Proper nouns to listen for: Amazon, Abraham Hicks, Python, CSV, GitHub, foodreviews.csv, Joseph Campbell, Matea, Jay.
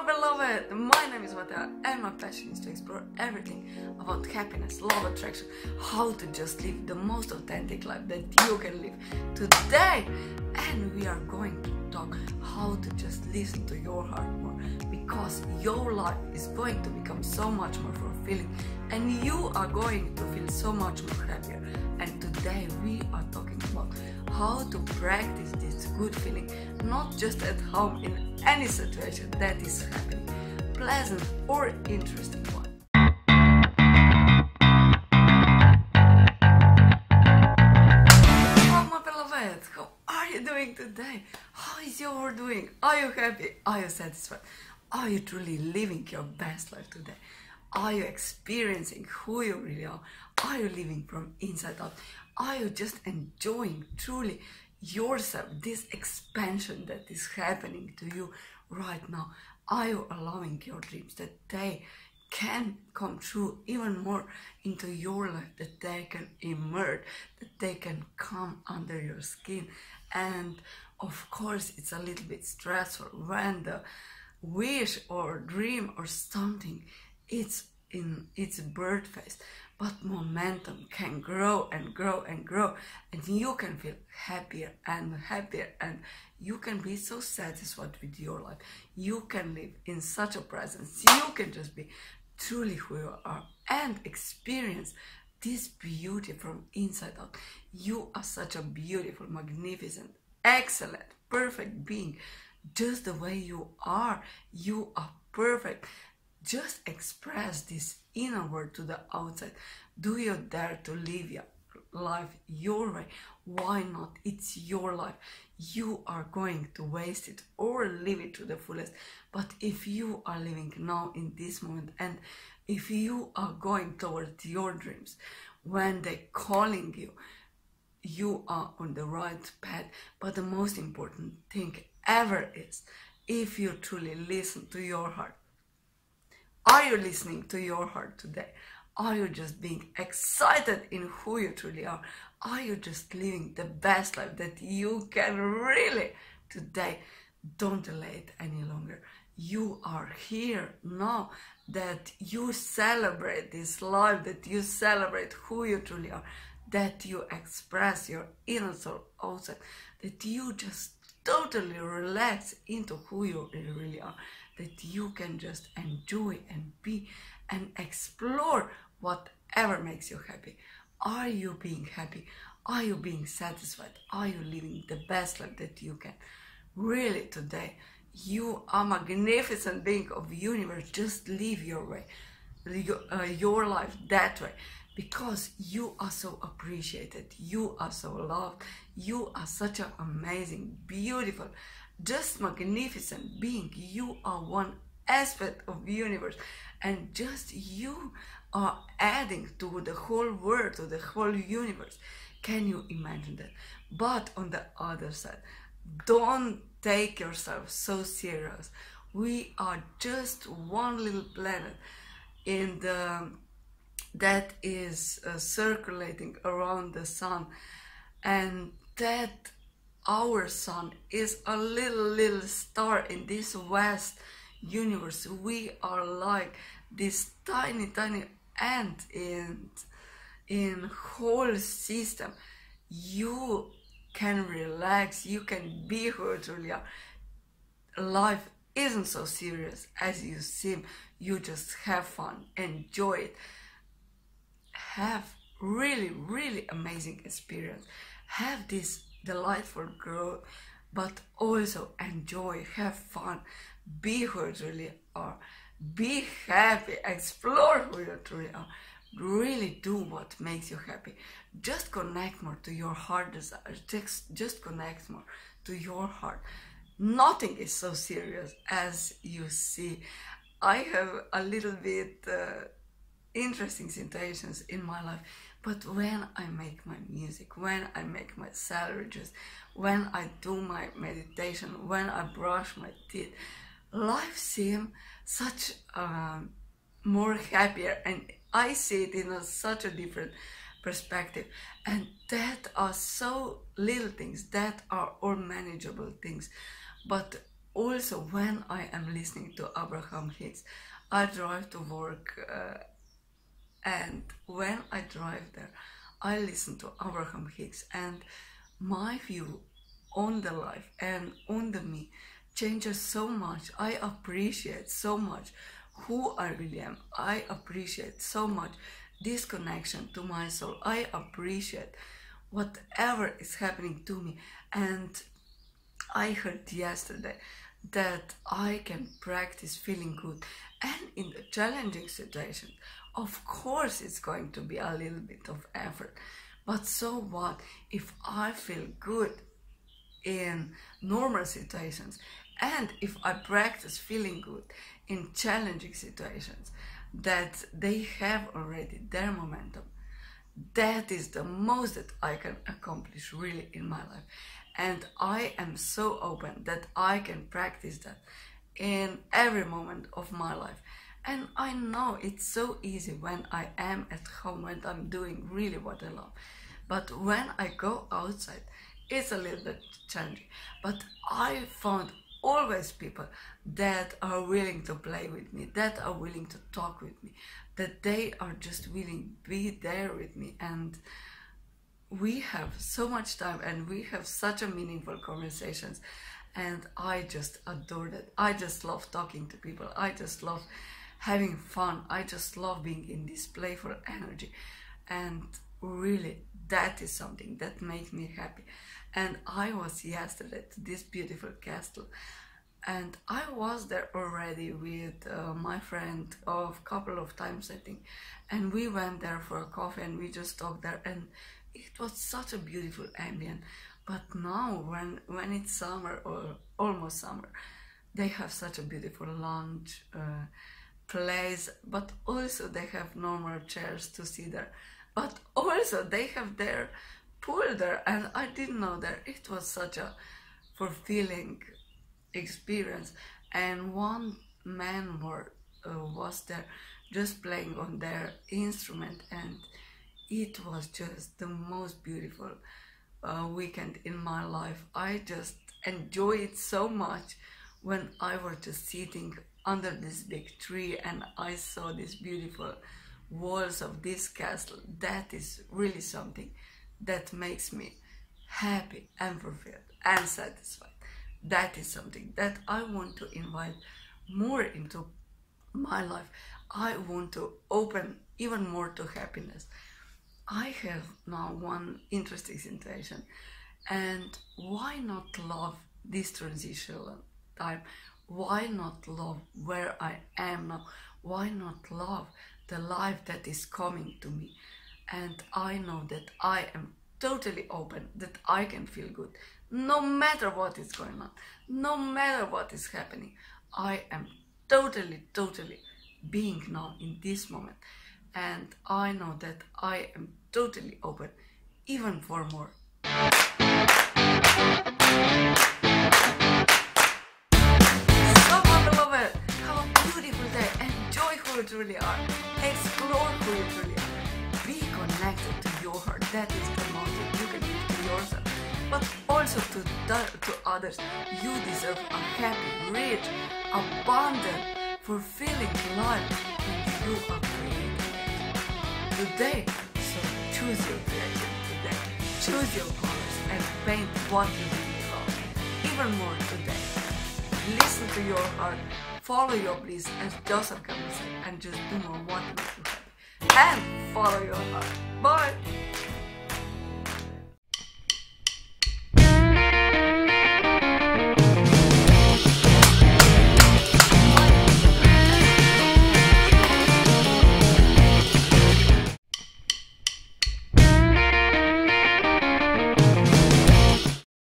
Hello beloved, my name is Matea and my passion is to explore everything about happiness, love, attraction, how to just live the most authentic life that you can live today. And we are going to talk how to just listen to your heart more, because your life is going to become so much more fulfilling and you are going to feel so much more happier. And today we are talking about how to practice this good feeling, not just at home, in any situation that is happening, pleasant or interesting one. Hello my beloved, how are you doing today? How is your world doing? Are you happy? Are you satisfied? Are you truly living your best life today? Are you experiencing who you really are? Are you living from inside out? Are you just enjoying truly yourself, this expansion that is happening to you right now? Are you allowing your dreams that they can come true even more into your life, that they can emerge, that they can come under your skin? And of course it's a little bit stressful when the wish or dream or something it's in its birth phase, but momentum can grow and grow and grow, and you can feel happier and happier, and you can be so satisfied with your life. You can live in such a presence. You can just be truly who you are and experience this beauty from inside out. You are such a beautiful, magnificent, excellent, perfect being. Just the way you are perfect. Just express this inward to the outside. Do you dare to live your life your way? Why not? It's your life. You are going to waste it or live it to the fullest. But if you are living now in this moment, and if you are going towards your dreams, when they're calling you, you are on the right path. But the most important thing ever is, if you truly listen to your heart. Are you listening to your heart today? Are you just being excited in who you truly are? Are you just living the best life that you can really today? Don't delay it any longer. You are here now, that you celebrate this life, that you celebrate who you truly are, that you express your inner soul outside, that you just totally relax into who you really are, that you can just enjoy and be and explore whatever makes you happy. Are you being happy? Are you being satisfied? Are you living the best life that you can? Really today, you are magnificent being of the universe. Just live your way, your life that way, because you are so appreciated, you are so loved, you are such an amazing, beautiful, just magnificent being. You are one aspect of the universe, and just you are adding to the whole world, to the whole universe. Can you imagine that? But on the other side, don't take yourself so serious. We are just one little planet in the that is circulating around the sun, and that our sun is a little star in this vast universe. We are like this tiny ant in whole system. You can relax, you can be who you truly are. Life isn't so serious as you seem. You just have fun, enjoy it, have really amazing experience, have this delightful growth, but also enjoy, have fun, be who you truly are, be happy, explore who you truly are, really do what makes you happy. Just connect more to your heart desires, just connect more to your heart. Nothing is so serious as you see. I have a little bit interesting situations in my life, but when I make my music, when I make my sandwiches, when I do my meditation, when I brush my teeth, life seems such more happier, and I see it in such a different perspective. And that are so little things, that are all manageable things, but Also, when I am listening to Abraham Hicks, I drive to work, and when I drive there, I listen to Abraham Hicks, and my view on the life and on the me changes so much. I appreciate so much who I really am. I appreciate so much this connection to my soul. I appreciate whatever is happening to me. And I heard yesterday that I can practice feeling good, and in the challenging situation, of course it's going to be a little bit of effort, but so what if I feel good in normal situations, and if I practice feeling good in challenging situations that they have already their momentum. That is the most that I can accomplish really in my life. And I am so open that I can practice that in every moment of my life. And I know it's so easy when I am at home, when I'm doing really what I love. But when I go outside, it's a little bit challenging. But I found always people that are willing to play with me, that are willing to talk with me, that they are just willing to be there with me. And we have so much time, and we have such a meaningful conversations, and I just adore that. I just love talking to people. I just love having fun. I just love being in this playful energy, and really that is something that makes me happy. And I was yesterday to this beautiful castle, and I was there already with my friend a couple of times, I think, and we went there for a coffee and we just talked there, and it was such a beautiful ambient. But now when it's summer or almost summer, they have such a beautiful lounge place, but also they have normal chairs to sit there, but also they have their pool there, and I didn't know that. It was such a fulfilling experience. And one man was there just playing on their instrument, and it was just the most beautiful weekend in my life. I just enjoy it so much when I was just sitting under this big tree and I saw these beautiful walls of this castle. That is really something that makes me happy and fulfilled and satisfied. That is something that I want to invite more into my life. I want to open even more to happiness. I have now one interesting situation, and why not love this transitional time? Why not love where I am now? Why not love the life that is coming to me? And I know that I am totally open, that I can feel good, no matter what is going on, no matter what is happening. I am totally being now in this moment. And I know that I am totally open, even for more. It really are. Explore who it really are. Be connected to your heart. That is the motive you can give to yourself, but also to others. You deserve a happy, rich, abundant, fulfilling life when you are creating today. So choose your creation today. Choose your colors and paint what you really love. Even more today. Listen to your heart. Follow your bliss, as Joseph Campbell said, and just do more what makes you happy. And follow your heart. Bye!